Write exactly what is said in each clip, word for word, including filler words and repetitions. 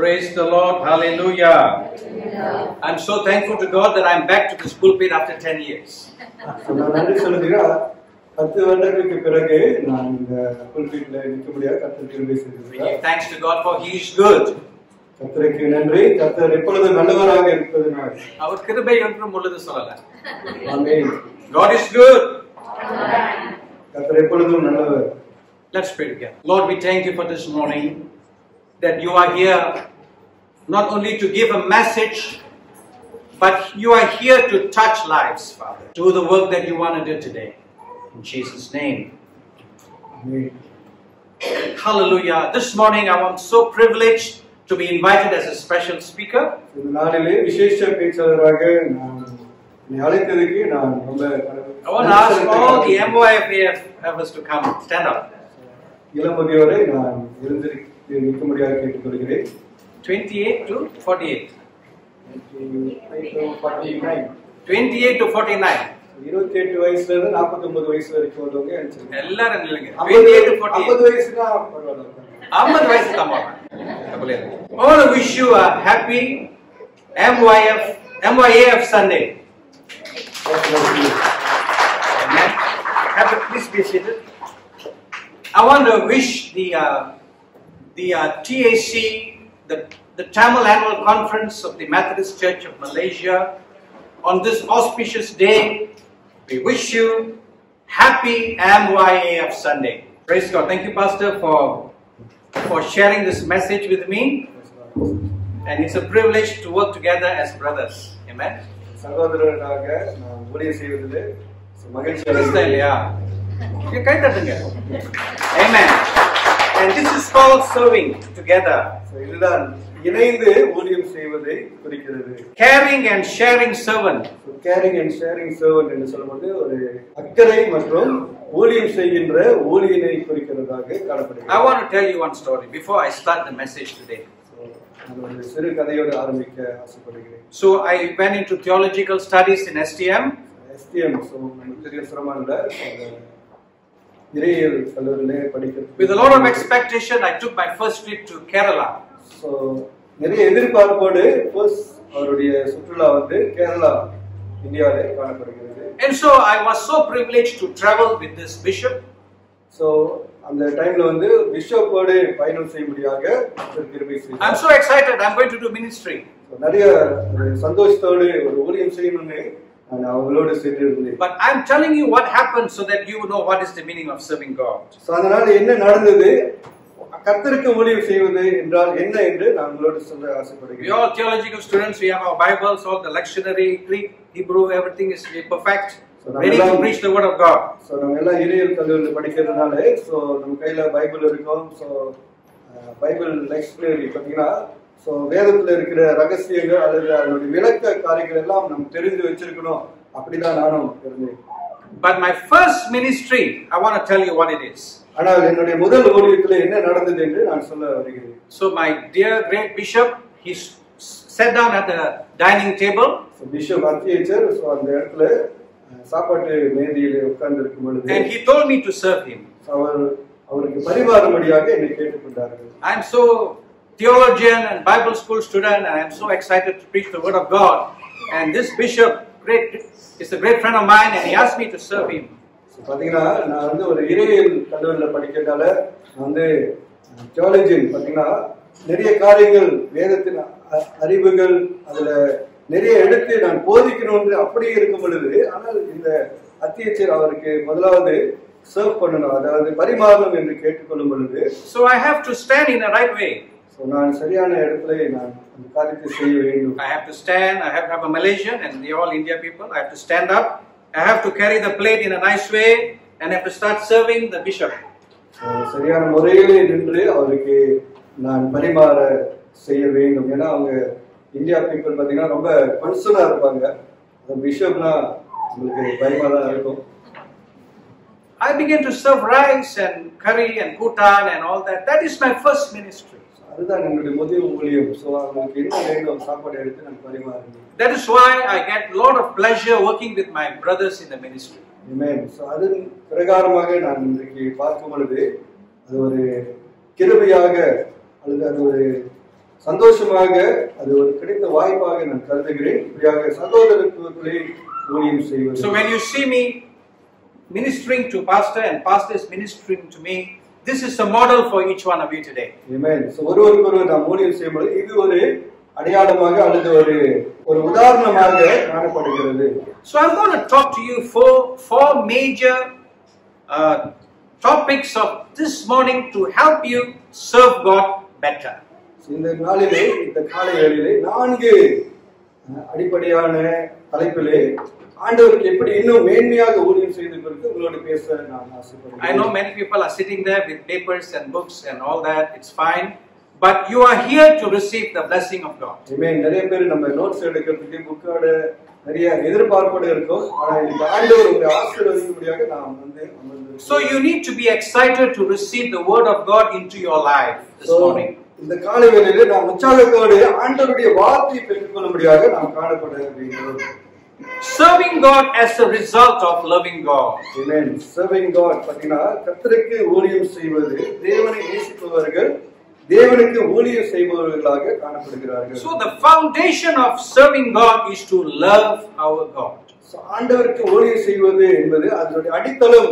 Praise the Lord. Hallelujah. Hallelujah. I'm so thankful to God that I'm back to this pulpit after ten years. We give thanks to God for He is good. Our God is good. Amen. Let's pray together. Lord, we thank you for this morning, that you are here not only to give a message, but you are here to touch lives, Father. Do the work that you want to do today. In Jesus' name. Amen. Hallelujah. This morning I am so privileged to be invited as a special speaker. I want to ask all the M Y F A members to come. Stand up. twenty-eight to forty-eight. twenty-eight to forty-nine. twenty-eight to forty-nine. I want to wish you a happy M Y F, M Y A F Sunday. Please be seated. I want to wish the uh, the uh, T A C, the, the Tamil annual conference of the Methodist Church of Malaysia, on this auspicious day, we wish you happy M Y A F Sunday. Praise God. Thank you, Pastor, for, for sharing this message with me. And it's a privilege to work together as brothers. Amen. Amen. And this is called serving together. Caring and sharing servant. Caring and sharing servant. I want to tell you one story before I start the message today. So I went into theological studies in S T M. With a lot of expectation, I took my first trip to Kerala. So Kerala, India. And so I was so privileged to travel with this bishop. So at that time, Bishop Pode, Pine Shay Mudya. I'm so excited. I'm going to do ministry. But I'm telling you what happened so that you know what is the meaning of serving God. We all theological students, we have our Bibles, all the lectionary, Greek, Hebrew, everything is perfect, ready to preach the Word of God. So, Bible So, Bible But my first ministry, I want to tell you what it is. So my dear great bishop, he sat down at the dining table. And he told me to serve him. I'm so theologian and Bible school student, and I'm so excited to preach the Word of God. And this bishop, great, is a great friend of mine, and he asked me to serve him. So I have to stand in the right way. I have to stand, I have to have a Malaysian and they are all India people. I have to stand up, I have to carry the plate in a nice way, and I have to start serving the bishop. I began to serve rice and curry and kutan and all that. That is my first ministry. That is why I get a lot of pleasure working with my brothers in the ministry. Amen. So, சந்தோஷமாக அது ஒரு கிடைத்த வாய்ப்பாக நான் கருதுகிறேன். இப்படியாக சகோதரத்துவத்திலே ஊழியம் செய்வது. So when you see me ministering to pastor and pastor is ministering to me, this is a model for each one of you today. Amen. So ஒருவருக்கொருவர் நாம் ஊழியம் செய்யும்போது இது ஒரு அடையாளமாக அல்லது ஒரு ஒரு உதாரணமாக காணப்படுகிறது. So I'm going to talk to you four four major uh, topics of this morning to help you serve God better. இந்த நாளிலே இந்த காலையிலே நான்கு அடிப்படையான தலைப்பிலே ஆண்டவருக்கு எப்படி இன்னும் மேன்மையாக ஊழியம் செய்வதற்கு உங்களோட பேச நான் ஆசைப்படுகிறேன். I know many people are sitting there with papers and books and all that, it's fine, but you are here to receive the blessing of God. Amen. நிறைய பேர் நம்ம நோட்ஸ் எடுக்கிறதுக்கு புக்கோட நிறைய எதிர்பார்ப்போட இருக்கோம். ஆனா இந்த ஆண்டவருடைய ஆசீர்வாதத்தின்படியாக நாம் வந்து அமர்ந்திருக்கிறோம். So you need to be excited to receive the word of God into your life this morning. இந்த காலை வேளையிலே நாம் உற்சாகத்தோடு ஆண்டவருடைய வார்த்தையை பெற்றுக்கொள்ளும்படியாக நாம் காணப்படுகிறோம். Serving God as a result of loving God. Amen. Serving God பத்தினா கர்த்தருக்கு ஊழியம் செய்வது, தேவனை நேசிப்பவர்கள் தேவனுக்கு ஊழியம் செய்பவர்களாக காணப்படுகிறார்கள். So the foundation of serving God is to love our God. So ஆண்டவருக்கு ஊழியம் செய்வது என்பது அதனுடைய அடித்தளம்.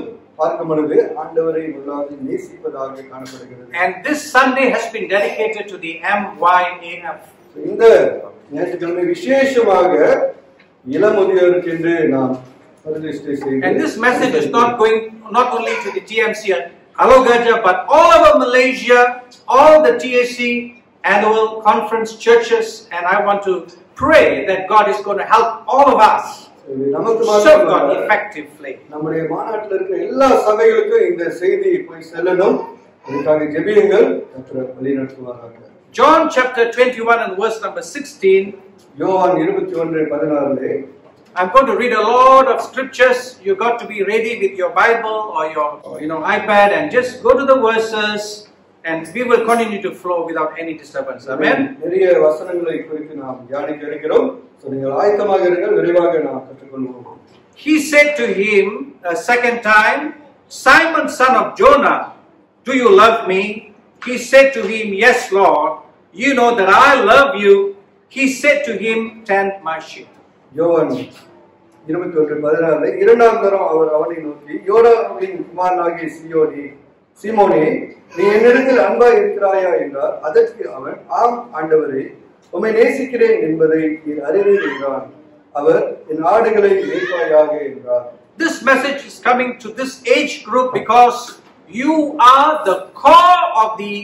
And this Sunday has been dedicated to the M Y F A. So in the நேற்றுக்கிழமை விசேஷமாக இளமுதியோருக்கு என்று நாம் பிரதிஷ்டை செய்கிறோம். And this message is not going not only to the T M C Alor Gajah but all over Malaysia, all the T H C annual conference churches, and I want to pray that God is going to help all of us. நமக்கு மாத்திரம் நம்முடைய மாநாட்டில் இருக்கிற எல்லா சபைகளுக்கும் இந்த செய்தி போய் செல்லணும். அதுக்காக ஜெபியுங்கள், கர்த்தர் வழிநடத்துவாராக. John chapter twenty-one and verse number sixteen. யோவான் twenty-one sixteen. I'm going to read a lot of scriptures. You got to be ready with your Bible or your you know iPad and just go to the verses and we will continue to flow without any disturbance. Amen. நிறைய வசனங்களை குறித்து நாம் தியானிக்க இருக்கிறோம். He said to him a second time, Simon, son of Jonah, do you love me? He said to him, Yes, Lord, you know that I love you. He said to him, Tend my sheep. Yovan twenty-one sixteen இரண்டாம் தரம் அவர் அவனை நோக்கி, யோனாவின் குமாரனாகிய சீயோனே, சீமோனே, நீ என்னிடத்தில் அன்பாய் இருக்கிறாயா என்றார். அதற்கு அவன், ஆம் ஆண்டவரே, உம்மை நேசிக்கிறேன் என்பதை நீர் அறிவீர் என்றான். அவர், என் ஆடுகளை மேய்ப்பாயாக என்றார். This message is coming to this age group because you are the core of the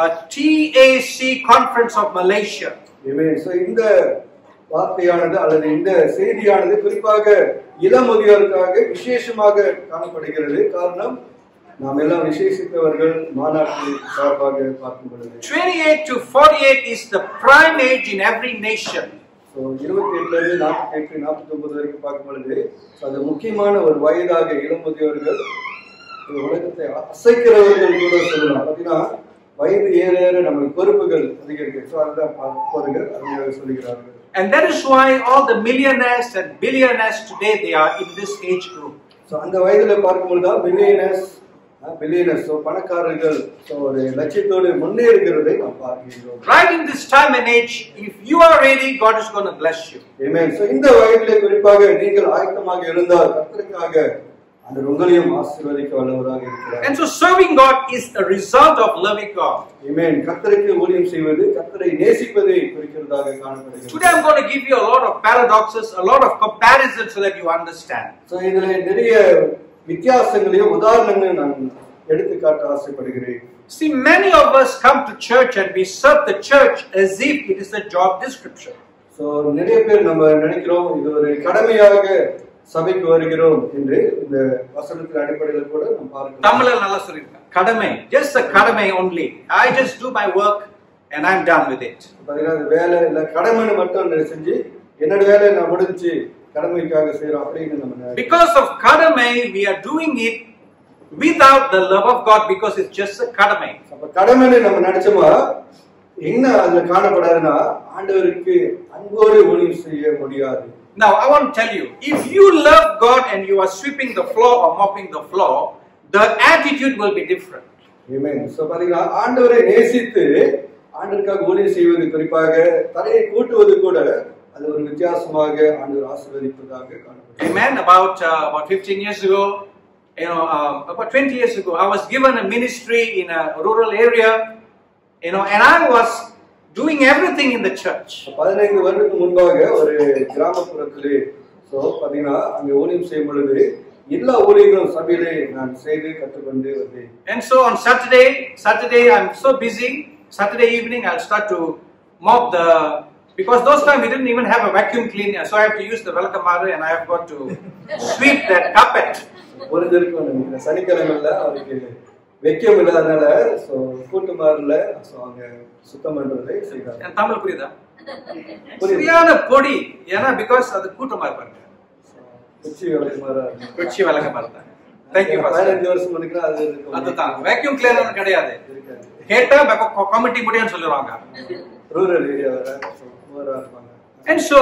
uh, T A C conference of Malaysia. Amen. So இந்த வார்த்தையானது அல்லது இந்த செய்தியானது குறிப்பாக இளமுதியோருக்காக விசேஷமாக காணப்படுகிறது. காரணம் நாம் எல்லாம் விசேஷித்தவர்கள் மாநாட்டில் சார்பாக பார்க்கும் பொழுது twenty-eight to forty-eight is the prime age in every nation. So twenty-eight to forty-eight forty-nine வரைக்கும் பார்க்கும் பொழுது அது முக்கியமான ஒரு வயதாக இளமுதியோர்கள் உலகத்தை அசைக்கிறவர்கள் கூட சொல்லலாம். அப்படின்னா வயது ஏற ஏற நம்ம பொறுப்புகள் அதிகரிக்க சொல்லுகிறார்கள். And that is why all the millionaires and billionaires today they are in this age group. So அந்த வயதிலே பார்க்கும்போது தான் billionaires billionaires so பணக்காரர்கள் ஒரு லட்சியத்தோடு முன்னேறுகிறதை நாம் பார்க்கிறோம். Right in this time and age, if you are ready, God is going to bless you. Amen. So இந்த வயதிலே குறிப்பாக நீங்கள் ஆயத்தமாக இருந்தால் கர்த்தருக்காக அந்த உங்களையும் ஆசீர்வதிக்க வல்லவராக இருக்கிறார். And so serving God is a result of loving God. Amen. கர்த்தருக்கு ஊழியம் செய்வது கர்த்தரை நேசிப்பதை குறிக்கிறதாக காணப்படுகிறது. Today I'm going to give you a lot of paradoxes, a lot of comparisons so that you understand. So இதிலே நிறைய வித்தியாசங்களையும் உதாரணங்களையும் நான் எடுத்து காட்ட ஆசைப்படுகிறேன். See, many of us come to church and we serve the church as if it is a job description. So நிறைய பேர் நம்ம நினைக்கிறோம் இது ஒரு கடமையாக சபைக்கு வருகிறோம் என்று. இந்த வசனத்தின் அடிப்படையில் கூட நாம் பார்க்கிறோம். தமிழில் நல்லா சொல்லிருக்காங்க கடமை, just a கடமை only. I just do my work and I'm done with it. பதினாறு வேலை இல்ல கடமைன்னு மட்டும் செஞ்சு என்னோட வேலை நான் முடிஞ்சு கடமைக்காக செய்றோம் அப்படின்னு நம்ம. Because of kadamai we are doing it without the love of God because it's just a kadamai. அப்ப கடமையை நம்ம நடச்சோமா என்ன அது காணப்படாதுனா ஆண்டவருக்கு அன்போடு ஊழியம் செய்ய முடியாது. Now I want to tell you, if you love God and you are sweeping the floor or mopping the floor, the attitude will be different. Amen. So பாத்தீங்களா ஆண்டவரை நேசித்து ஆண்டவருக்காக ஊழியம் செய்வது, குறிப்பாக தலையை கூட்டுவது கூட அது ஒரு வித்தியாசமாக ஆண்டவர் ஆசீர்வதிப்பதாக காணப்படுகிறது. Amen. About uh, about fifteen years ago, you know, um, about twenty years ago, I was given a ministry in a rural area, you know, and I was doing everything in the church. பதினைந்து வருடத்துக்கு முன்பாக ஒரு கிராமப்புறத்திலே so பாத்தீங்கன்னா அங்க ஊழியம் செய்யும் பொழுது எல்லா ஊழியங்களும் சபையிலே நான் செய்து கற்றுக்கொண்டு வந்தேன். And so on Saturday, Saturday I'm so busy. Saturday evening I'll start to mop the, because those time we didn't even have a vacuum cleaner, so I have to use the welcome mat and I have got to sweep that carpet. ஒரு தடவை வந்து சனிக்கிழமைல அவருக்கு வெக்கம் இல்லாதனால so கூட்டுமார்ல so அங்க சுத்தம் பண்றதை செய்தாங்க. நான் தமிழ் புரியுதா? புரியான பொடி ஏனா because அது கூட்டுமார் பண்ற. குச்சி வலகமாரா. குச்சி வலகமாரா. Thank you pastor. பதினைந்து வருஷம் முன்னுக்கு அது அதுதான் vacuum cleaner கிடையாது. கேட்டா கமிட்டி முடியன்னு சொல்லுவாங்க. Rural area வர And so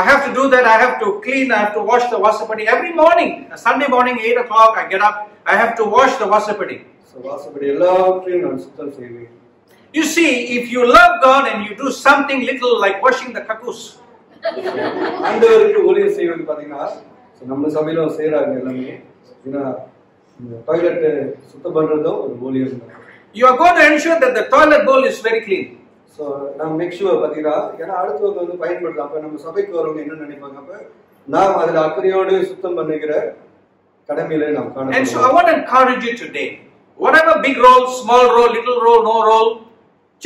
I have to do that. I have to clean. I have to wash the vasapadi every morning. Sunday morning, eight o'clock, I get up. I have to wash the vasapadi. So vasapadi, all clean and sutam saving. You see, if you love God and you do something little like washing the kakus. And there you only save on pathina. So namma sabilam seiranga ellame. Ina toilet sutam pandradho only. You are going to ensure that the toilet bowl is very clean. So now make sure பாத்தீங்கன்னா ஏன்னா அடுத்தவங்க வந்து பயன்படுத்தலாம். அப்ப நம்ம சபைக்கு வரவங்க என்ன நினைப்பாங்க, அப்ப நாம் அதில் அக்கறையோடு சுத்தம் பண்ணிக்கிற கடமையில நாம் காண. And so I want to encourage you today, whatever big role, small role, little role, no role,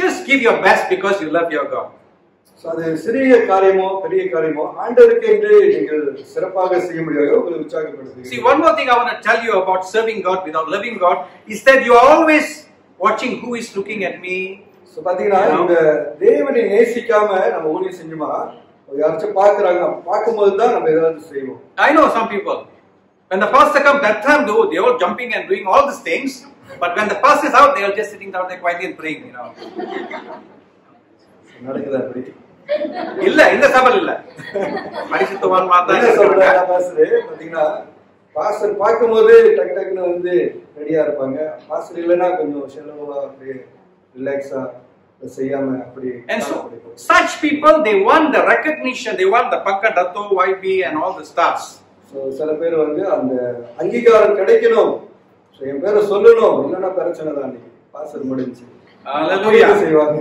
just give your best because you love your God. So அது சிறிய காரியமோ பெரிய காரியமோ ஆண்டவருக்கு என்று நீங்கள் சிறப்பாக செய்ய முடியாது, உங்களை உற்சாகப்படுத்துங்க. See, one more thing I want to tell you about serving God without loving God is that you are always watching who is looking at me. So பாத்தீங்கன்னா இந்த தேவனை நேசிக்காம நம்ம ஊழியம் செஞ்சோமா, யாராச்சும் பார்க்கறாங்க, பார்க்கும்போது தான் நம்ம ஏதாவது செய்வோம். I know some people when the pastor come that time though they all jumping and doing all these things, but when the pastor is out they are just sitting down there quietly and praying, you know. நடக்குதா அப்படி? இல்ல இந்த சபல இல்ல. பரிசுத்தவான் Matthan சொல்றாங்க pastor. பாத்தீங்கன்னா pastor பார்க்கும்போது டக் டக்னு வந்து ரெடியா இருப்பாங்க. பாஸ்டர் இல்லனா கொஞ்சம் செலவா அப்படியே relaxa செய்யாம அப்படி. And so such people, they want the recognition, they want the பக்க டத்தோ Y B and all the stars. So சில பேர் வந்து அந்த அங்கீகாரம் கிடைக்கணும், சில பேர் சொல்லணும், இல்லனா பிரச்சனை தான். பாஸ்டர் முடிஞ்சு ஹalleluya செய்வாங்க.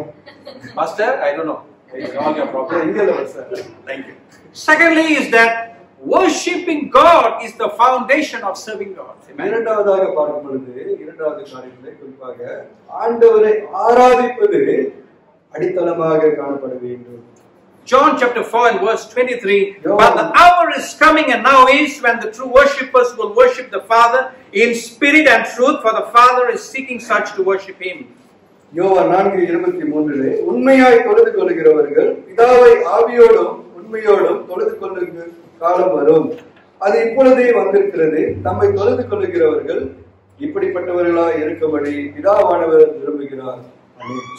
Pastor I don't know, it's all your problem. இங்கல pastor thank you. Secondly is that worshiping God is the foundation of serving God. இரண்டாவதாக பார்க்கும் பொழுது இரண்டாவது காரியத்திலே குறிப்பாக ஆண்டவரை ஆராதிப்பது அடித்தளமாக காணப்பட வேண்டும். John chapter four and verse twenty-three, but the hour is coming and now is when the true worshippers will worship the Father in spirit and truth, for the Father is seeking such to worship him. யோவான் நான்கு இருபத்தி மூன்றிலே உண்மையாய் தொழுது கொள்கிறவர்கள் பிதாவை ஆவியோடும் உண்மையோடும் தொழுது கொள்ளுங்கள் காலம் வரும், அது இப்பொழுதே வந்திருக்கிறது, நம்மை தொழுது கொள்கிறவர்கள் இப்படிப்பட்டவர்களா இருக்கும்படி பிதாவானவர் விரும்புகிறார்.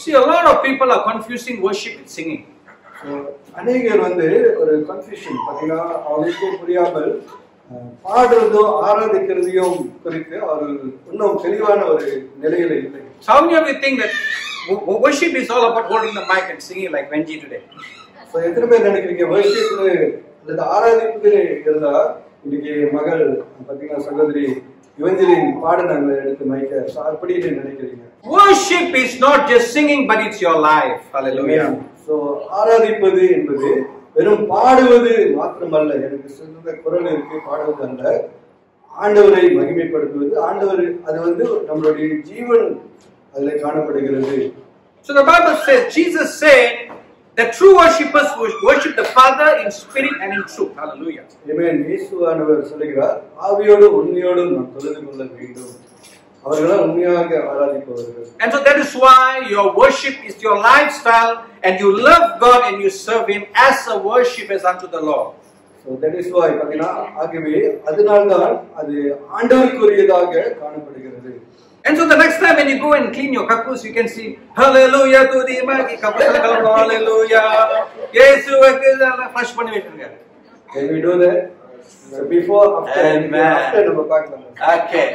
See, a lot of people are confusing worship with singing. அநேகர் வந்து ஒரு கன்ஃபியூஷன் பாத்தீங்கன்னா அவங்களுக்கு புரியாமல் பாடுறதோ ஆராதிக்கிறதையோ குறித்து அவர்கள் இன்னும் தெளிவான ஒரு நிலையில இல்லை. So many of you think that worship is all about holding the mic and singing like Venji today. So எத்தனை பேர் நினைக்கிறீங்க worship அந்த ஆராதிப்புல இருந்தா இன்னைக்கு மகள் பாத்தீங்கன்னா சகோதரி இவஞ்சலின் பாடங்களை எடுத்து மைக்க சார்படியே நினைக்கிறீங்க. Worship is not just singing but it's your life. Hallelujah. So ஆராதிப்பது என்பது வெறும் பாடுவது மாத்திரமல்ல, எனக்கு சொந்த குரல் இருக்கு, பாடுவது அல்ல, ஆண்டவரை மகிமைப்படுத்துவது, ஆண்டவர் அது வந்து நம்மளுடைய ஜீவன் அதிலே காணப்படுகிறது. So the Bible says, Jesus said the true worshippers worship the Father in spirit and in truth. Hallelujah. Amen. இயேசுவானவர் சொல்கிறார், ஆவியோடு உண்மையோடு நாம் தொழுது கொள்ள வேண்டும், அவர்களே உண்மையாக ஆராதிப்பவர்கள். And so that is why your worship is your lifestyle and you love God and you serve him as a worshipers unto the Lord. So that is why பாத்தீங்கன்னா ஆகவே அதனால்தான் அது ஆண்டவருக்குரியதாக காணப்படுகிறது. And so the next time when you go and clean your kakus, you can see hallelujah to the image kakus, hallelujah yesu akala fresh பண்ணி வெச்சிருங்க. Can we do that? So before after, after நம்ம பார்க்கலாம். Okay,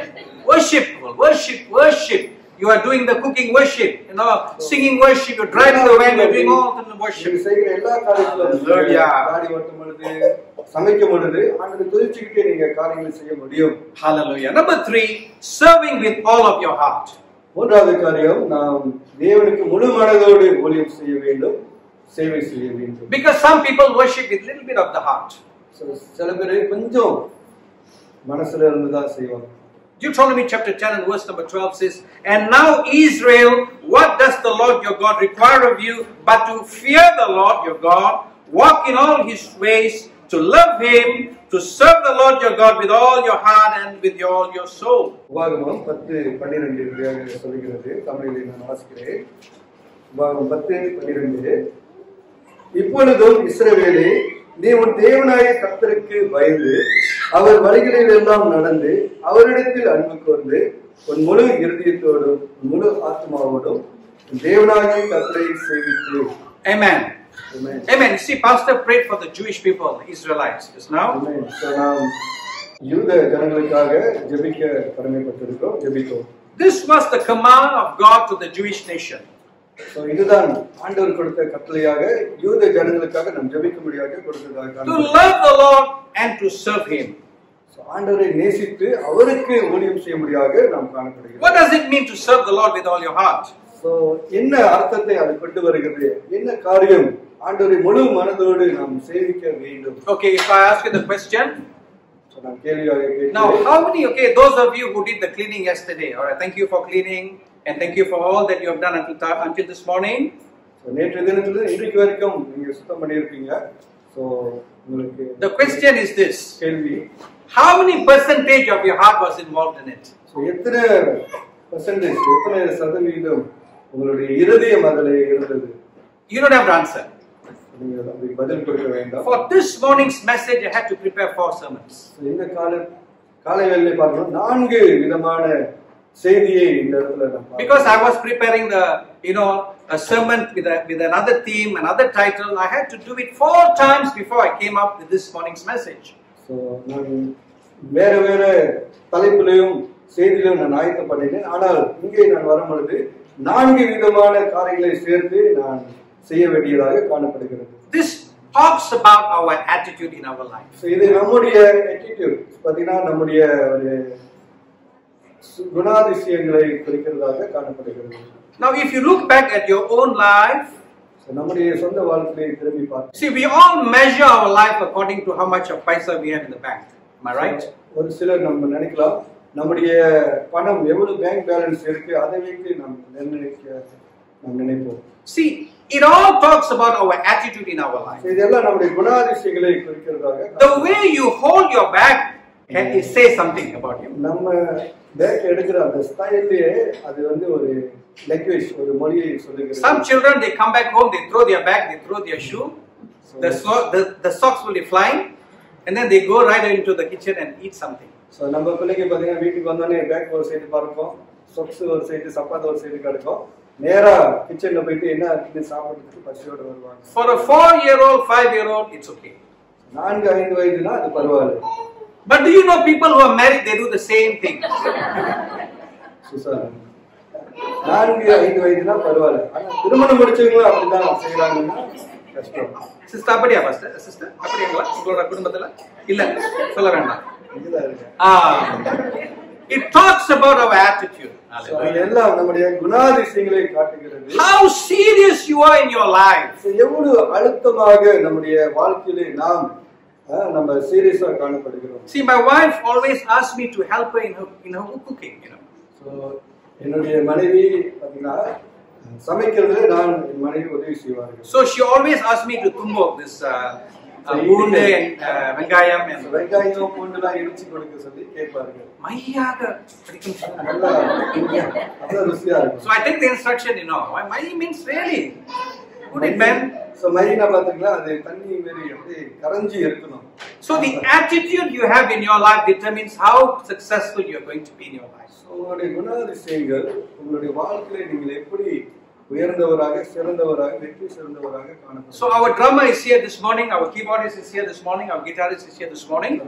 worship, worship, worship. You are doing the cooking worship, you know, singing worship, you're driving the van, you're doing all the worship. Yeah. Hallelujah. Number three, serving with all of your heart. Because some people worship with a little bit of the heart. Deuteronomy chapter ten and verse number twelve says, "And now Israel, what does the Lord your God require of you but to fear the Lord your God, walk in all his ways, to love him, to serve the Lord your God with all your heart and with your, all your soul." He Amen. Amen. Amen. See, Pastor prayed for the Jewish people, the Israelites, just now. Amen. So now, this was the command of God to the Jewish nation. So, to love the Lord and to serve him. What does it mean to serve the Lord with all your heart? So, okay, if I ask you the question. Now, how many, okay, those of you who did the cleaning yesterday, alright, thank you for cleaning. And thank you for all that you have done until, until this morning. The question is this. How many percentage of your heart was involved in it? You don't have to answer. For this morning's message, I had to prepare four sermons. Because I was preparing the, you know, a sermon with, a, with another theme, another title. I had to do it four times before I came up with this morning's message. So, this talks about our attitude in our life. So, now, if you look back at your own life, see, we all measure our life according to how much of paisa we have in the bank. Am I right? See, it all talks about our attitude in our life. The way you hold your bag, can it say something about you? Some children, they come back home, they throw their bag, they throw their shoe, the, so the, the socks will be flying, and then they go right into the kitchen and eat something. So, for a four-year-old, five-year-old, it's okay. But do you know people who are married, they do the same thing? Sister, it talks about our attitude. How serious you are in your life. See, my wife always asks me to help her in her, in her cooking, you know. So, so she always asks me to tumbo this uh, uh, bunde and uh, vengayam and... So I take the instruction, you know. Mahi means really. Good it, man. So the attitude you have in your life determines how successful you are going to be in your life. So our drummer is here this morning, our keyboardist is here this morning, our guitarist is here this morning.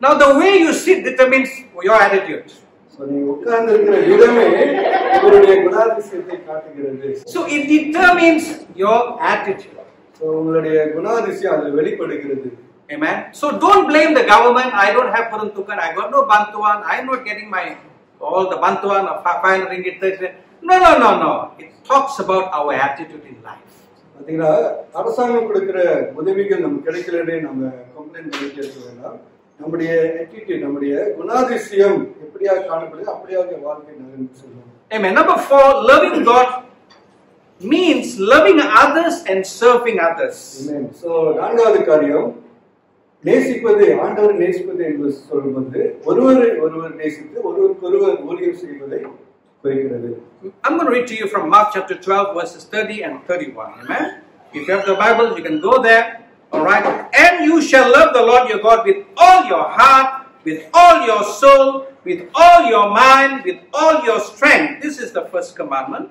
Now the way you sit determines your attitude. So, it determines your attitude. Amen. So, don't blame the government. I don't have Puruntukan. I got no Bantuan. I'm not getting my all the Bantuan of five hundred ringgit. No, no, no, no. It talks about our attitude in life. Amen. Number four, loving God means loving others and serving others. Amen. So, I'm going to read to you from Mark chapter twelve, verses thirty and thirty-one. Amen. If you have the Bible, you can go there. Alright, and you shall love the Lord your God with all your heart, with all your soul, with all your mind, with all your strength. This is the first commandment.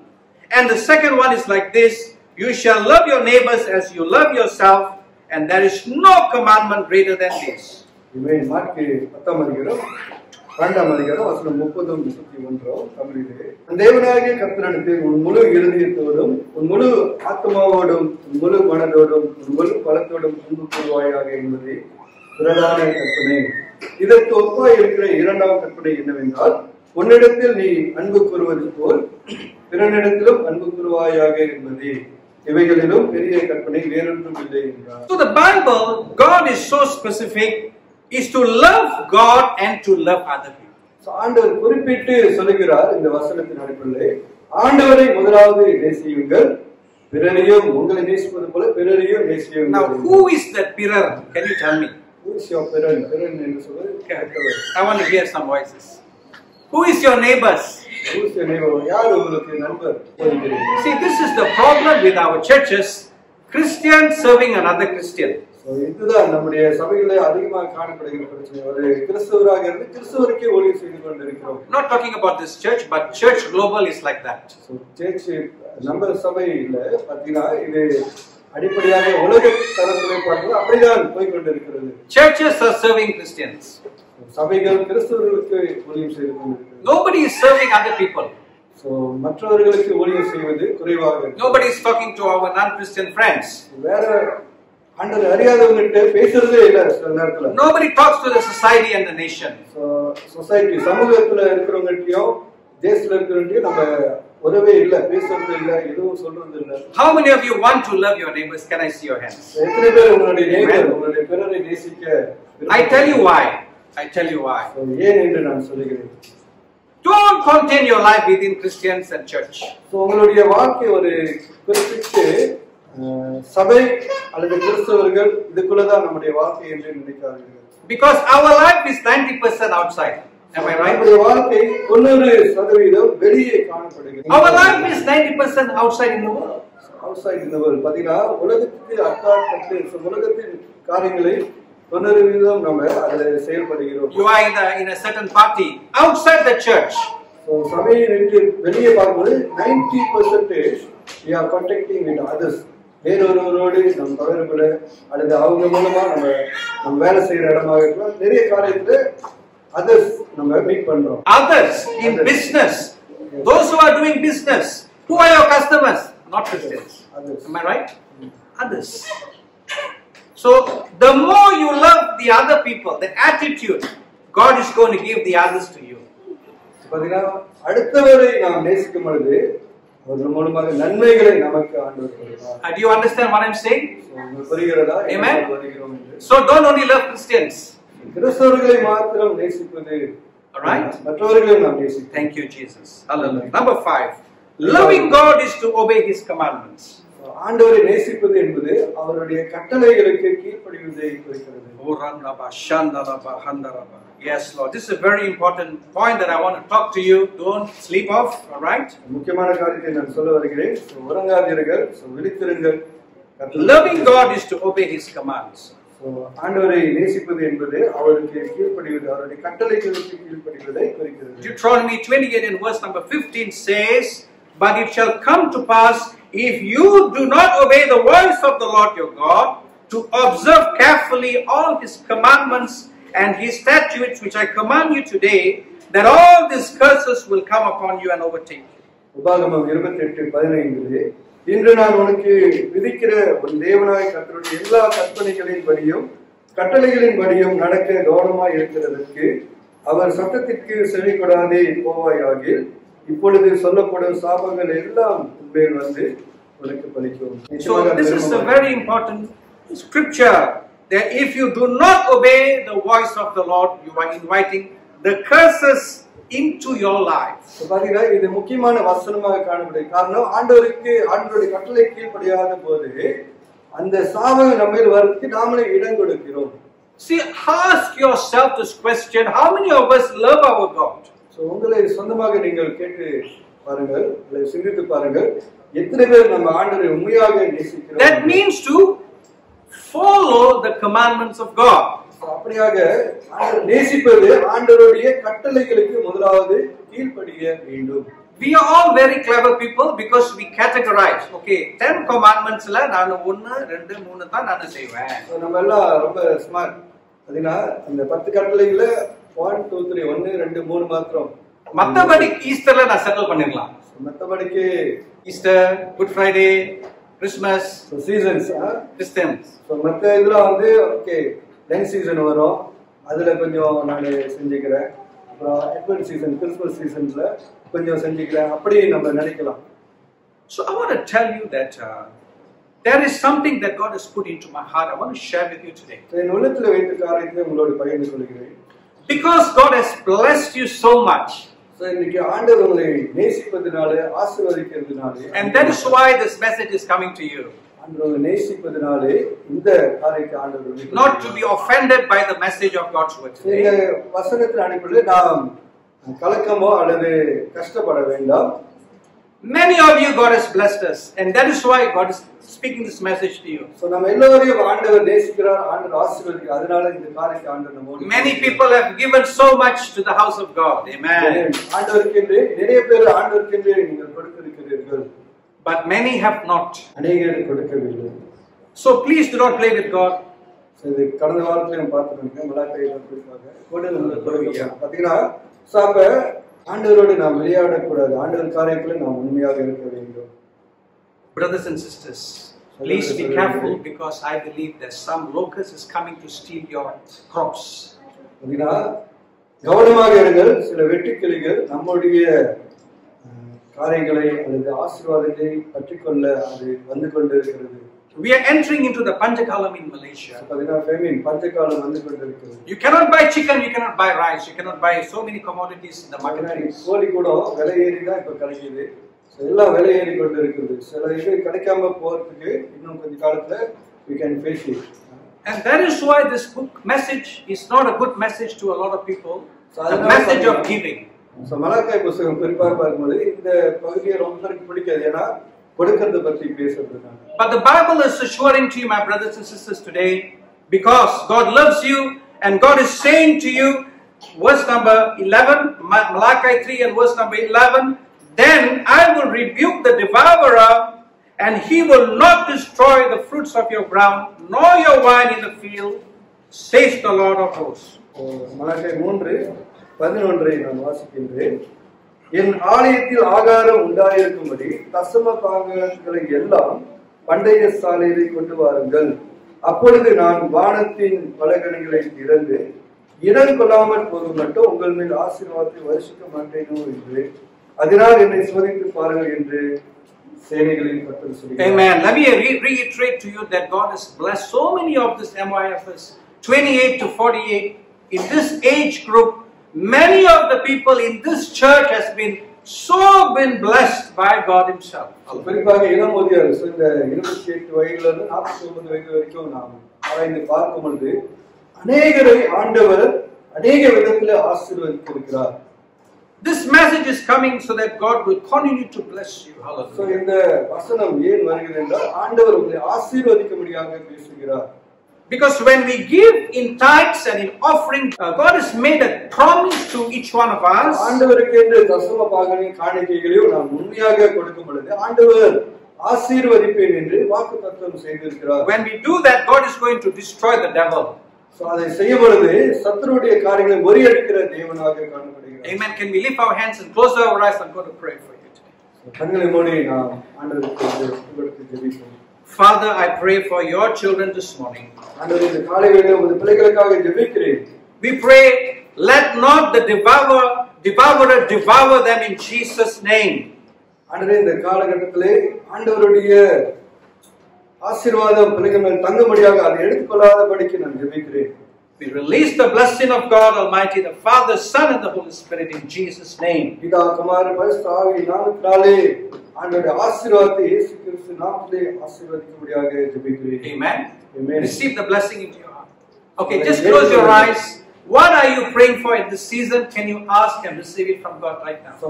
And the second one is like this: you shall love your neighbors as you love yourself, and there is no commandment greater than this. So the Bible, God is so specific, is to love God and to love other people. So, now, who is that Pirar? Can you tell me? Who is your Pirar? I want to hear some voices. Who is your neighbors? Who is your neighbor? See, this is the problem with our churches. Christians serving another Christian. Not talking about this church, but church global is like that. Churches are serving Christians. Nobody is serving other people. Nobody is talking to our non-Christian friends. Nobody talks to the society and the nation. So, society, how many of you want to love your neighbors? Can I see your hands? Amen. I tell you why. I tell you why. Don't contain your life within Christians and church. Because our life is ninety percent outside. Am I right? Our life is ninety percent outside in the world. Outside in the world. You are in a, in a certain party, outside the church. ninety percent we are contacting with others. Others in business, those who are doing business, who are your customers? Not Christians. Am I right? Others. So, the more you love the other people, the attitude, God is going to give the others to you. Uh, do you understand what I'm saying? Amen? So, don't only love Christians. Alright? Thank you, Jesus. Hallelujah. Number five. Loving God is to obey His commandments. Yes, Lord. This is a very important point that I want to talk to you. Don't sleep off, alright? Loving God is to obey His commands. Deuteronomy twenty-eight and verse number fifteen says, but it shall come to pass, if you do not obey the voice of the Lord your God, to observe carefully all His commandments and His statutes which I command you today, that all these curses will come upon you and overtake you. உபாகமம் twenty-eight fifteen இன்று நான் உனக்கு விதிக்கிற உன் தேவனாய் கர்த்தருடைய எல்லா கற்பனைகளின் படியும் கட்டளைகளின் படியும் நடக்க கவனமாய் இருக்கிறதற்கு அவர் சத்தத்திற்கு செவிகொடாதே போவாயாகில் இப்பொழுது சொல்லப்படும் சாபங்கள் எல்லாம் உன்மேல் வந்து உனக்கு பலிக்கும். So this is a very important scripture that if you do not obey the voice of the Lord, you are inviting the curses into your life. பாருங்க இது முக்கியமான வசனமாக காணப்படுகிறது. காரணம் ஆண்டவருக்கு ஆண்டவருடைய கட்டளை கீழ்ப்படியாத போது அந்த சாபங்கள் நம்மில் வரதுக்கு நாமளே இடம் கொடுக்கிறோம். See, ask yourself this question, how many of us love our God? So உங்களை சொந்தமாக நீங்கள் கேட்டு பாருங்கள், அல்லது சிந்தித்து பாருங்கள், எத்தனை பேர் நம்ம ஆண்டவரை உண்மையாக நேசிக்கிறோம்? That means to follow the commandments of God. அப்படியாக நேசிப்பது ஆண்டவருடைய கட்டளைகளுக்கு முதலாவது கீழ்ப்படிய வேண்டும். We are all very clever people because we categorize. Okay, ten commandments la நான் one two three தான் நான் செய்வேன். சோ நம்ம எல்லாம் ரொம்ப ஸ்மார்ட். அதினா இந்த ten கட்டளைகளை one two three one two three மட்டும் மத்தபடி ஈஸ்டர்ல நான் செட்டில் பண்ணிரலாம். மத்தபடிக்கு Easter, good Friday, Christmas, so seasons ஆ கிறிஸ்டியன்ஸ். சோ மத்த இதுல வந்து ஓகே லென்ஸ் சீசன் வரும், அதில் கொஞ்சம் நான் செஞ்சுக்கிறேன். அப்புறம் அட்வென்ட் சீசன், கிறிஸ்மஸ் சீசனில் கொஞ்சம் செஞ்சுக்கிறேன். அப்படி நம்ம நினைக்கலாம். So I want to tell you that uh, there is something that God has put into my heart. I want to share with you today. என் உள்ளத்தில் வைத்த காரியத்தை உங்களோட பகிர்ந்து கொள்கிறேன். Because God has blessed you so much. So இன்னைக்கு ஆண்டவர் உங்களை நேசிப்பதனாலே ஆசீர்வதிக்கிறதுனாலே. And that is why this message is coming to you. Not to be offended by the message of God's word today. இந்த வசனத்தின் அடிப்படையில் நாம் கலக்கமோ அல்லது கஷ்டப்பட வேண்டாம். Many of you God has blessed us, and that is why God is speaking this message to you. So நாம் எல்லாரையும் ஆண்டவர் நேசிக்கிறார், ஆண்டவர் ஆசீர்வதிக்கிறார். அதனால இந்த காரியத்தை ஆண்டவர் நம்மோடு. Many people have given so much to the house of God. Amen. ஆண்டவருக்கு என்று நிறைய பேர் ஆண்டவருக்கு என்று நீங்கள் கொடுத்திருக்கிறீர்கள். But many have not. So please do not play with God. இது கடந்த வாரத்திலேயும் பார்த்திருக்கீங்க, மலாத்தையில குறிப்பாக கோடல்ல போறீங்க. பாத்தீங்கன்னா சாப ஆண்டவரோடு நாம் விளையாட கூடாது. ஆண்டவர் காரியத்துல நாம் உண்மையாக இருக்க வேண்டும். Brothers and sisters, please be careful because I believe that some locust is coming to steal your crops. பாத்தீங்கன்னா கவனமாக இருங்கள், சில வெட்டுக்கிளிகள் நம்மளுடைய காரியங்களை அல்லது ஆசீர்வாதத்தை பற்றிக்கொள்ள அது வந்து கொண்டிருக்கிறது. We are entering into the Panchakalam in Malaysia. பதினா ஃபேமின் பஞ்சகாலம் வந்து கொண்டிருக்கிறது. You cannot buy chicken, you cannot buy rice, you cannot buy so many commodities in the market. கோழி கூட விலை ஏறி தான் இப்ப கிடைக்குது. எல்லாம் விலை ஏறி கொண்டிருக்குது. சில விஷயம் கிடைக்காம போறதுக்கு இன்னும் கொஞ்ச காலத்துல we can face it. And that is why this book message is not a good message to a lot of people. The message of giving. So Malachi புத்தகம் குறிப்பா பார்க்கும்போது இந்த பகுதியை ரொம்ப பிடிக்காது, ஏன்னா கொடுக்கிறத பத்தி பேசுறதுதான். But the Bible is assuring to you, my brothers and sisters, today, because God loves you and God is saying to you, verse number eleven, Malachi three and verse number eleven, then I will rebuke the devourer and he will not destroy the fruits of your ground nor your wine in the field, says the Lord of hosts. மலாக்காய் மூன்று பதினொன்றை நான் வாசிக்கின்றேன். என் ஆலயத்தில் ஆகாரம் உண்டாயிருக்கும்படி தசம பாகங்களை எல்லாம் பண்டைய சாலையை கொண்டு வாருங்கள், அப்பொழுது நான் வானத்தின் பலகணிகளை திறந்து இடம் கொள்ளாமல் போதும் மட்டும் உங்கள் மேல் ஆசீர்வாதத்தை வருஷிக்க மாட்டேனோ என்று அதனால் என்னை சோதித்து பாருங்கள் என்று சேனைகளின் கர்த்தர் சொல்கிறார். Amen. Let me reiterate to you that God has blessed so many of this M Y F As twenty-eight to forty-eight in this age group. Many of the people in this church has been so been blessed by God Himself. குறிப்பாக இளம் ஊதியர் இந்த இருபத்தி எட்டு வயதில இருந்து நாற்பத்தி ஒன்பது வயது வரைக்கும் நாம் ஆராய்ந்து பார்க்கும் பொழுது अनेகரை ஆண்டவர் अनेக விதத்திலே ஆசீர்வதிக்கிறார். This message is coming so that God will continue to bless you. Hallelujah. So இந்த வசனம் ஏன் வருகிறது என்றால் ஆண்டவர் உங்களை ஆசீர்வதிக்கும்படியாக பேசுகிறார். Because when we give in tithes and in offering, uh, God has made a promise to each one of us. ஆண்டவருக்கு இந்த தசம பாகங்களின் காணிக்கைகளை நாம் உண்மையாக கொடுக்கும் பொழுது ஆண்டவர் ஆசீர்வதிப்பேன் என்று வாக்குத்தத்தம் செய்திருக்கிறார். When we do that, God is going to destroy the devil. So அதை செய்யும் பொழுது சத்துருடைய காரியங்களை முறியடிக்கிற தேவனாக காணப்படுகிறார். Amen. Can we lift our hands and close our eyes? I'm going to pray for you today. Father, I pray for your children this morning. We pray, let not the devourer, devourer devour them in Jesus' name. We release the blessing of God Almighty, the Father, Son, and the Holy Spirit in Jesus' name. Amen. Amen. Receive the blessing into your heart. Okay, Amen. Just close your eyes. What are you praying for in this season? Can you ask and receive it from God right now? Is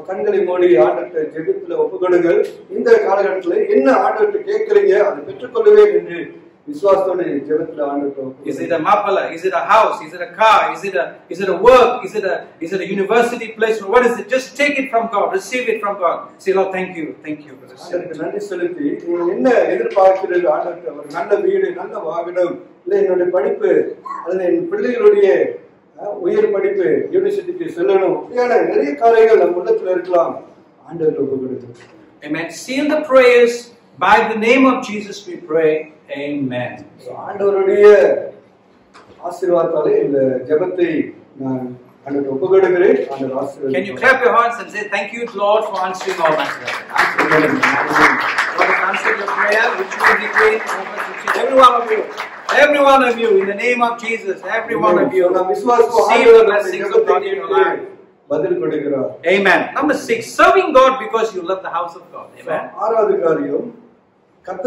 it a mapala? Is it a house? Is it a car? Is it a is it a work? Is it a is it a university place? What is it? Just take it from God, receive it from God. Say, Lord, thank you, thank you. Amen. Seal the prayers. By the name of Jesus we pray. Amen. Can you clap your hands and say thank you, Lord, for answering all my prayers? Lord has answered your prayer, which we decree over every one of you. Every one of you, in the name of Jesus, every one of you, receive the blessings of God in your life. Amen. Number six, serving God because you love the house of God. Amen. I want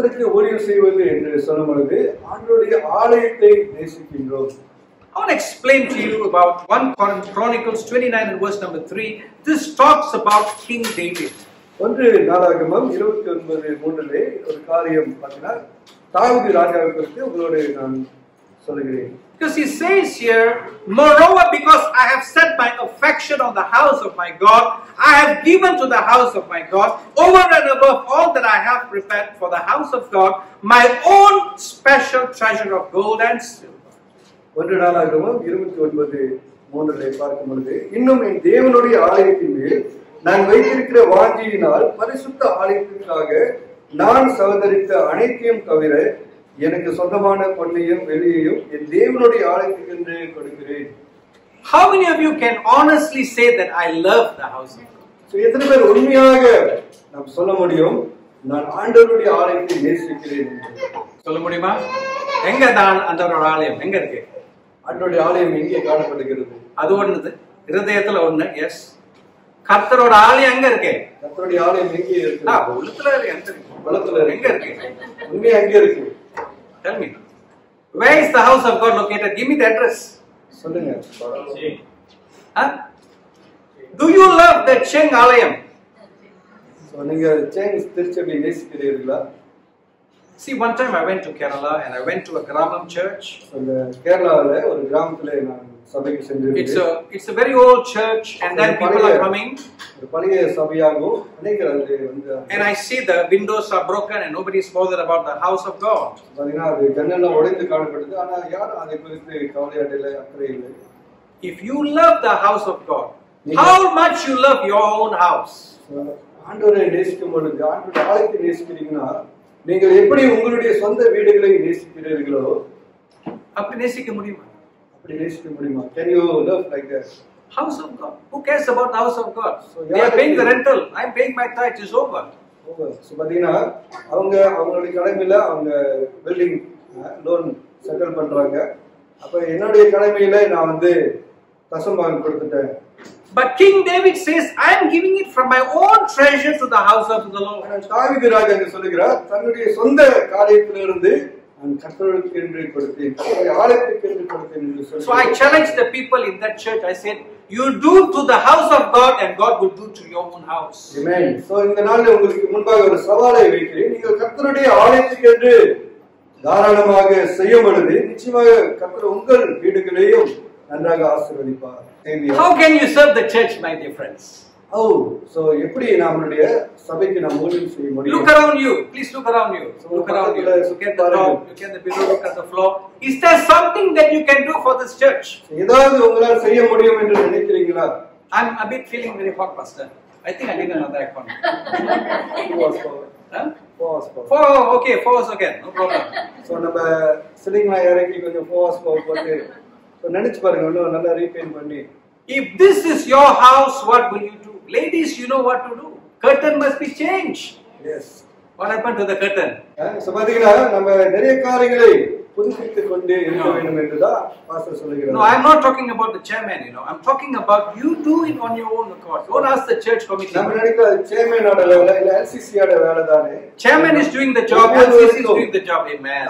to explain to you about First Chronicles twenty-nine and verse number three. This talks about King David. Because he says here, moreover, because I have set my affection on the house of my God, I have given to the house of my God, over and above all that I have prepared for the house of God, my own special treasure of gold and silver. How many of you can honestly say that I love the house of God? Yes. Tell me, where is the house of God located? Give me the address. Huh? Do you love the Cheng Alayam? See, one time I went to Kerala and I went to a Gramam church. It's a, it's a very old church, and then people are coming. And I see the windows are broken and nobody is bothered about the house of God. If you love the house of God, how much you love your own house? Can you love like that? House of God. Who cares about the house of God? So they are paying the rental. I am paying my tithe. It's over. Over. So, Badina, Avanga building loan settle Pandranga. But King David says, I am giving it from my own treasure to the house of the Lord. So I challenged the people in that church. I said, you do to the house of God and God will do to your own house. Amen. So in the how can you serve the church, my dear friends? Oh, so look around you, please look around you. Look around you. Look at the top, look at the below, look at the floor. Is there something that you can do for this church? I'm a bit feeling very hot, Pastor. I think I need another icon. Four hours forward. Huh? Four hours forward. Four, oh, okay, four hours again. No problem. So, number sitting my directly four hours forward. So, let's repaint. If this is your house, what will you do? Ladies, you know what to do. Curtain must be changed. Yes. What happened to the curtain? So, no. no, I'm not talking about the chairman, you know. I'm talking about you do it on your own accord. Don't ask the church committee. Chairman is doing the job, L C C is doing the job. Amen.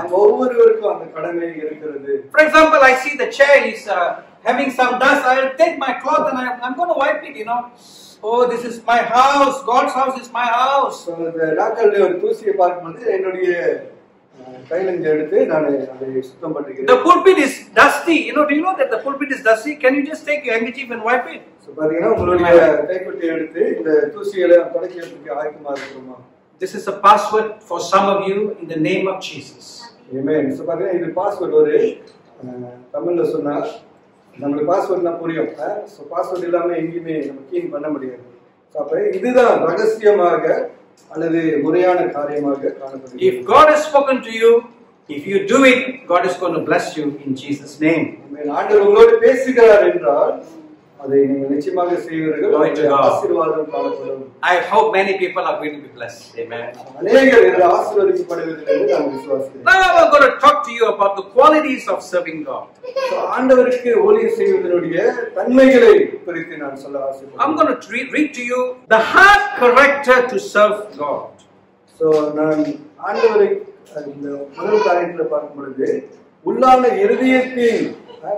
For example, I see the chair is uh, having some dust. I'll take my cloth and I'm, I'm going to wipe it, you know. Oh, this is my house. God's house is my house. The pulpit is dusty. You know, do you know that the pulpit is dusty? Can you just take your handkerchief and wipe it? This is a password for some of you in the name of Jesus. Amen. So, password password so password if God has spoken to you, if you do it, God is going to bless you in Jesus' name. Glory to God. I hope many people are going to be blessed. Amen. Now I'm going to talk to you about the qualities of serving God. I'm going to read to you the hard character to serve God.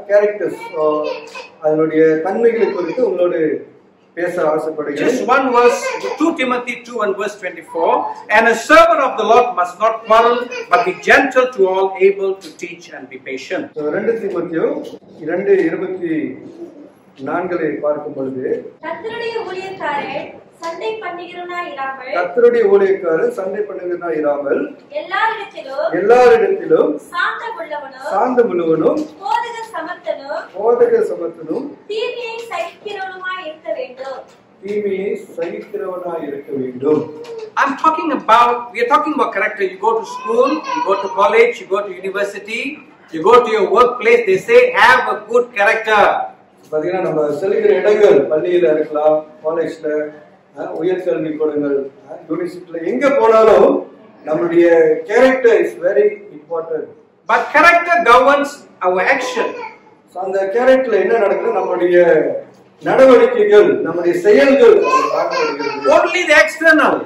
Characters. Just one verse, two Timothy two and verse twenty-four. And a servant of the Lord must not quarrel, but be gentle to all, able to teach and be patient. Sunday Pandigiruna Iramal, Kathurudi Ulekar, Sunday Pandigiruna Iramal, Yellaraditilum, Yellaraditilum, Santa Bullavanum, Santa Bullavanum, Podaga Samathanum, Podaga Samathanum, Teaming Saikiruma Irkavendum, Teaming Saikiruna Irkavendum. I'm talking about, we are talking about character. You go to school, you go to college, you go to university, you go to your workplace, they say, have a good character. Character is very important. But character governs our action. So, on the character, only the external.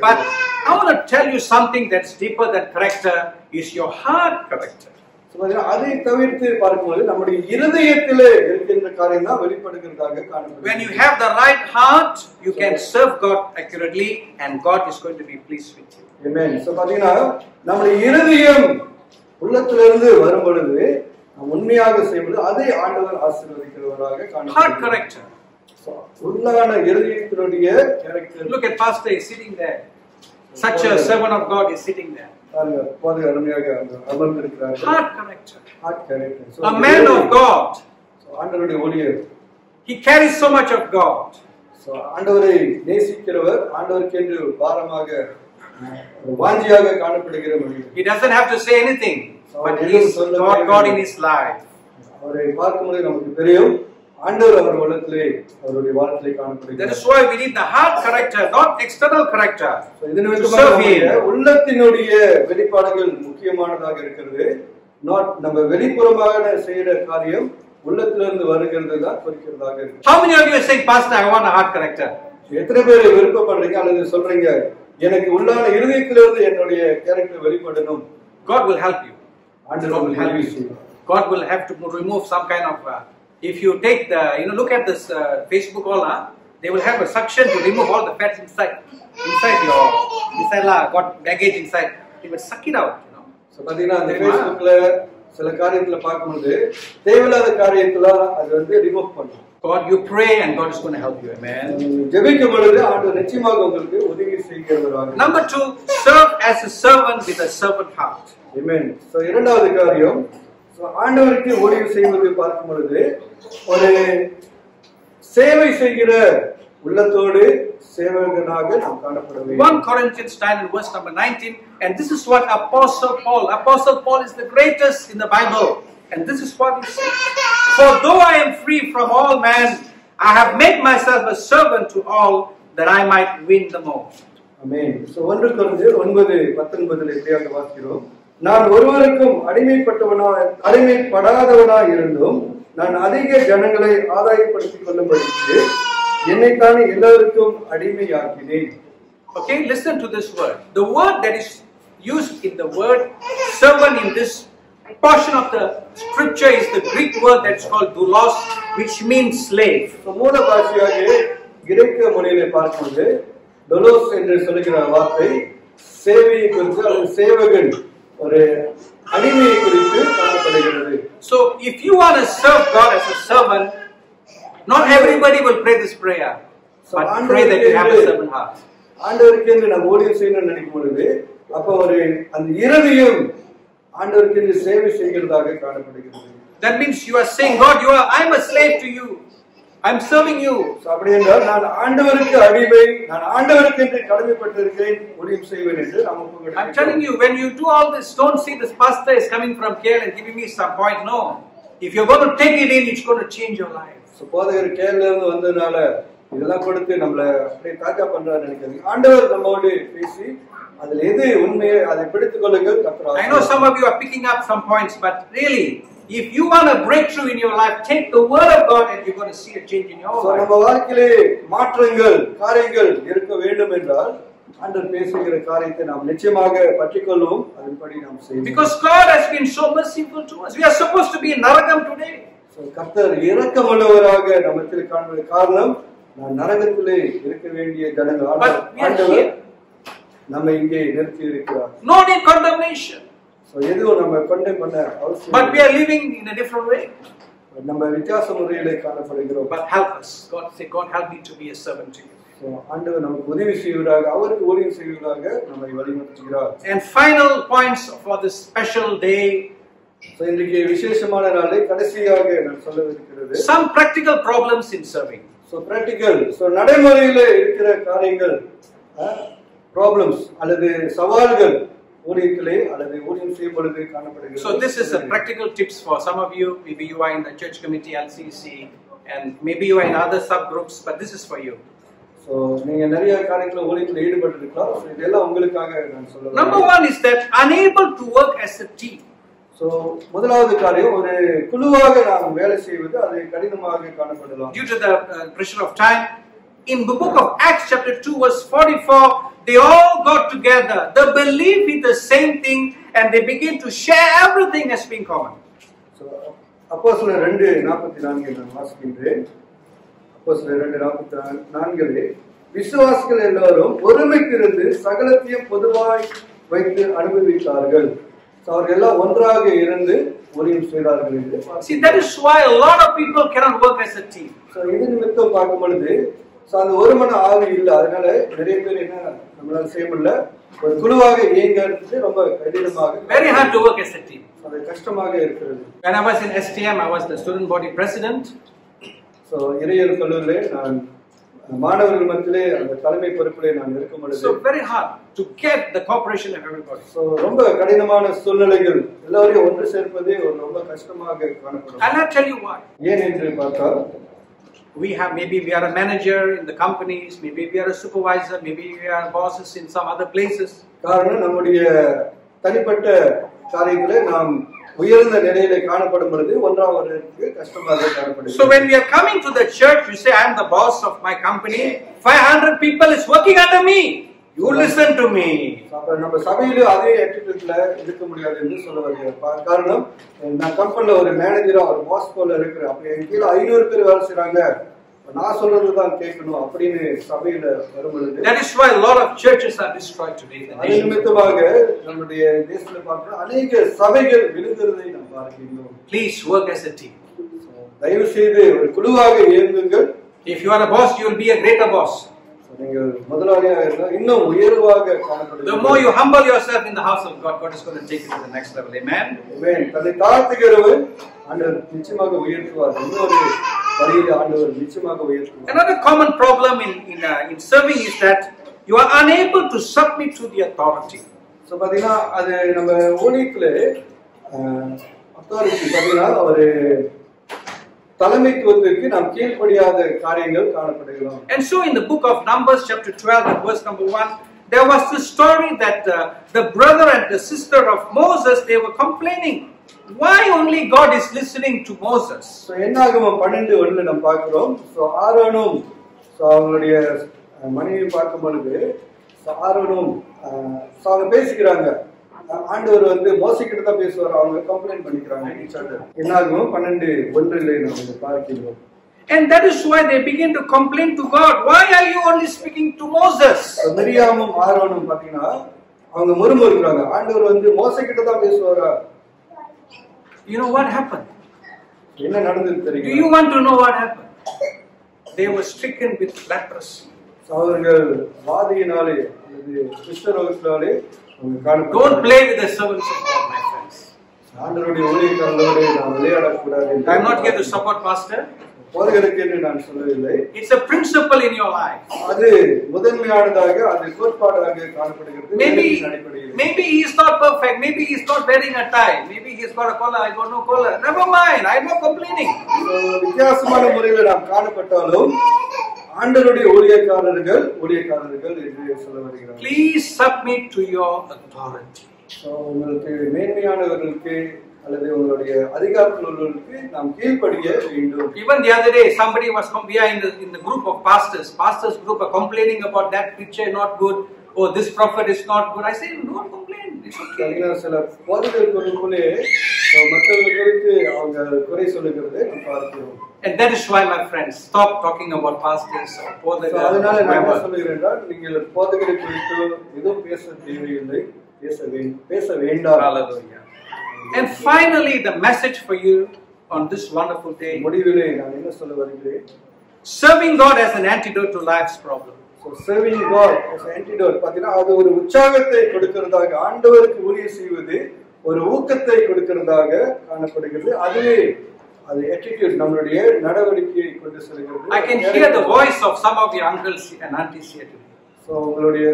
But I want to tell you something that's deeper than character is your heart character. When you have the right heart, you can serve God accurately and God is going to be pleased with you. Amen. So, heart character. Look at Pastor is sitting there. Such a servant of God is sitting there. Heart character. Heart character. So a man of God. He carries so much of God. He doesn't have to say anything, but he is God, God in his life. That is why we need the heart character, not external character. So, to serve Him. Not how many of you are saying, Pastor, I want a heart character? God will help you. God will help you. God will have to remove some kind of. Uh, If you take the, you know, look at this uh, Facebook all, huh? They will have a suction to remove all the fats inside, inside your, inside lah, got baggage inside. They will suck it out, you know. So, Padina, the Facebook la, selakari la paakumude, they will have the kari la, adhante remove pannu. God, you pray and God is going to help you, amen. Number two, serve as a servant with a servant heart. Amen. So, irandavadhu kariyam. So, ஆண்டவருக்கு ஊழியம் செய்வதை பார்க்கும் பொழுது ஒரு சேவை செய்கிற உள்ளத்தோடு சேவகனாக நாம் காணப்பட வேண்டும். First Corinthians ten and verse number nineteen, and this is what Apostle Paul, Apostle Paul is the greatest in the Bible, and this is what he said. For though I am free from all men, I have made myself a servant to all, that I might win them all. Amen. So, one Corinthians nine nineteen இதை அங்க வாசிக்கிறோம். நான் ஒருவருக்கும் அடிமைப்பட்டவனாய் அடிமைப்படாதவனாய் இருந்தும் நான் அதிக ஜனங்களை ஆதாயப்படுத்திக் கொள்ளும்படிக்கு என்னைத்தானே எல்லாருக்கும் அடிமையாக்கினேன். Okay, listen to this word. The word that is used in the word servant in this portion of the scripture is the Greek word that's called doulos, which means slave. So, மூல பாஷையாகிய கிரேக்க மொழியிலே பார்க்கும்போது doulos என்று சொல்லுகிற வார்த்தை சேவையை குறித்து அல்லது சேவகன் So, if you want to serve God as a servant, not everybody will pray this prayer, so but pray that you have a servant heart. That means you are saying, God, you are, I am a slave to you. I am serving you. So, I'm telling you, when you do all this, don't see this pastor is coming from Kerala and giving me some point. No. If you're going to take it in, it's going to change your life. I know some of you are picking up some points, but really, if you want a breakthrough in your life, take the word of God and you're going to see a change in your life. Because God has been so merciful to us. We are supposed to be in Naragam today. But we are here. No need condemnation. But we are living in a different way. But help us. God, say, God, help me to be a servant to you. And final points for this special day. Some practical problems in serving. So practical. So problems. So this is a practical tips for some of you. Maybe you are in the church committee, L C C, and maybe you are in other subgroups, but this is for you. Number one is that unable to work as a team. So, due to the uh, pressure of time, in the book of Acts chapter two verse forty-four, they all got together. They believed in the same thing and they began to share everything as being common. So, see, that is why a lot of people cannot work as a team. So, very hard to work as a team. When I was in S T M, I was the student body president. So, very hard to get the cooperation of everybody. And I'll tell you why. We have, maybe we are a manager in the companies, maybe we are a supervisor, maybe we are bosses in some other places. So when we are coming to the church, we say, I am the boss of my company, five hundred people is working under me. You listen to me. That is why a lot of churches are destroyed today. Please work as a team. If you are a boss, you will be a greater boss. The more you humble yourself in the house of God, God is going to take you to the next level. Amen. Another common problem in, in, uh, in serving is that you are unable to submit to the authority. So, and so in the book of Numbers chapter twelve and verse number one, there was the story that uh, the brother and the sister of Moses, they were complaining. Why only God is listening to Moses? So, and that is why they begin to complain to God. Why are you only speaking to Moses? You know what happened? Do you want to know what happened? They were stricken with leprosy. Don't play with the servants of God, my friends. I am not here to support pastor. It's a principle in your life. Maybe, maybe he is not perfect. Maybe he is not wearing a tie. Maybe he has got a collar. I got no collar. Never mind. I am not complaining. Please submit to your authority. Even the other day, somebody was, we are in the, in the group of pastors, pastors group are complaining about that picture not good, or this prophet is not good. I say, don't complain, it's okay. And that is why, my friends, stop talking about pastors or whatever. And finally, the message for you on this wonderful day. Serving God as an antidote to life's problem. So, serving God as an antidote. I can hear the voice of some of your uncles and aunties here today. You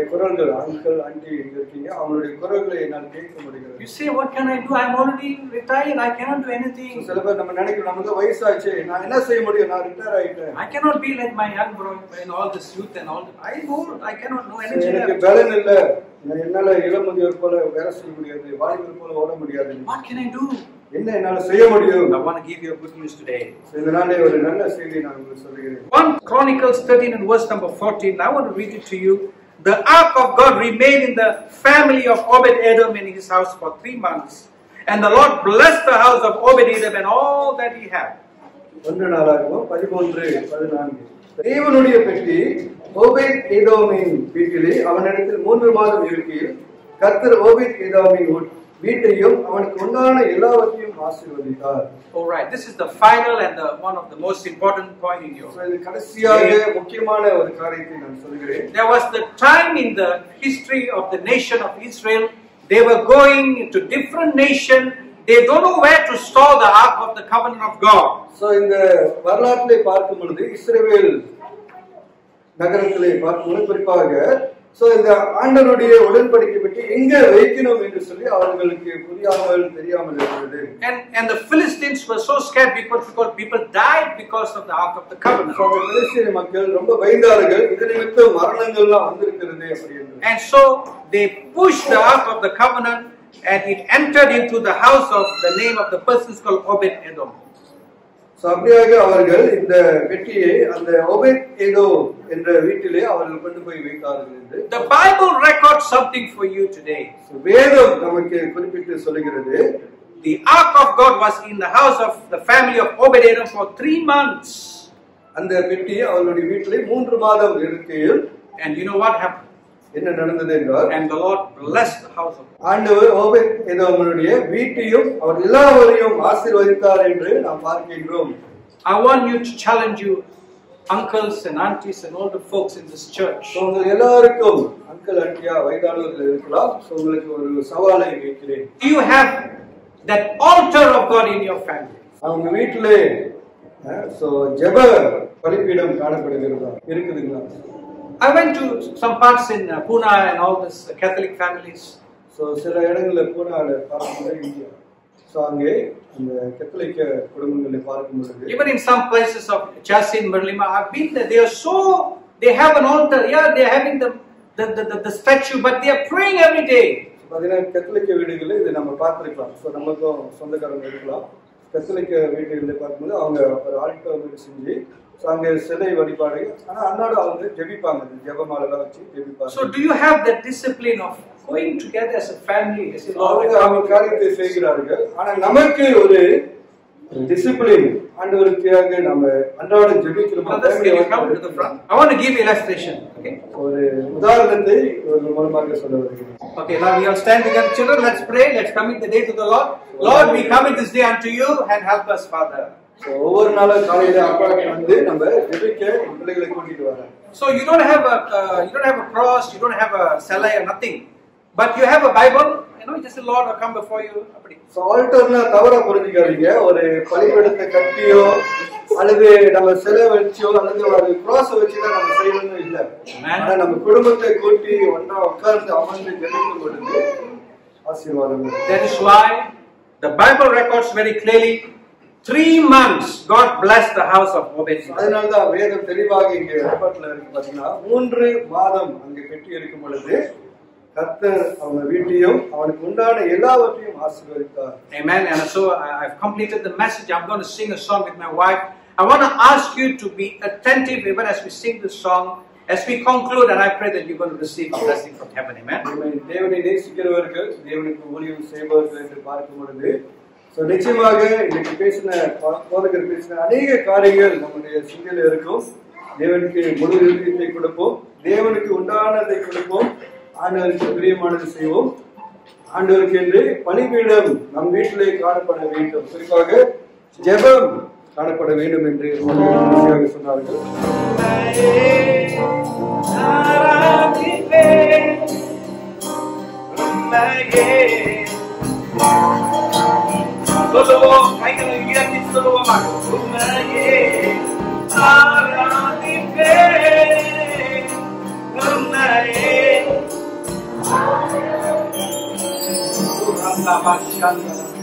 say, what can I do? I am already retired. I cannot do anything. I cannot be like my young bro in all this youth and all. I am old. I cannot know anything. What can I do? I want to give you a good news today. First Chronicles thirteen and verse number fourteen. I want to read it to you. The ark of God remained in the family of Obed-Edom in his house for three months. And the Lord blessed the house of Obed-Edom and all that he had. Alright, this is the final and the one of the most important point in your life. There was the time in the history of the nation of Israel, they were going to different nations, they don't know where to store the Ark of the Covenant of God. So in the Israel, so in the and, and the Philistines were so scared because, because people died because of the Ark of the Covenant. And so they pushed the Ark of the Covenant and it entered into the house of the name of the persons called Obed-Edom. So, the Bible records something for you today. The Ark of God was in the house of the family of Obed-Edom for three months. And you know what happened? And the Lord blessed the house of God. I want you to challenge you uncles and aunties and all the folks in this church. So, do you have that altar of God in your family? I went to some parts in Pune and all these Catholic families. So, even in some places of Chasi and Merlima, I've been there, they are so, they have an altar, yeah, they are having the, the, the, the statue, but they are praying every day. So do you have that discipline of going together as a family? As a discipline. Brothers, can you come to the front? I want to give illustration. Okay. Okay, now we all stand together. Children, let's pray. Let's commit the day to the Lord. Lord, we commit this day unto you and help us, Father. So you don't have a uh, you don't have a cross, you don't have a salai or nothing, but you have a Bible. You know, just the Lord will come before you. So altar na thavara purinjigaringa or palivedatha kattiyo alave nama selai vechiyo alave oru cross vechida nama seiyanu illa ana nama kudumbathe kooti onna okkarndu amandu jenikku koduthu aashirvadam. That is why the Bible records very clearly, three months God blessed the house of Obed-Edom. Amen. And so I've completed the message. I'm going to sing a song with my wife. I want to ask you to be attentive even as we sing this song. As we conclude, and I pray that you're going to receive a blessing from heaven. Amen. So, next time, I Solo, I can get it solo. I'm not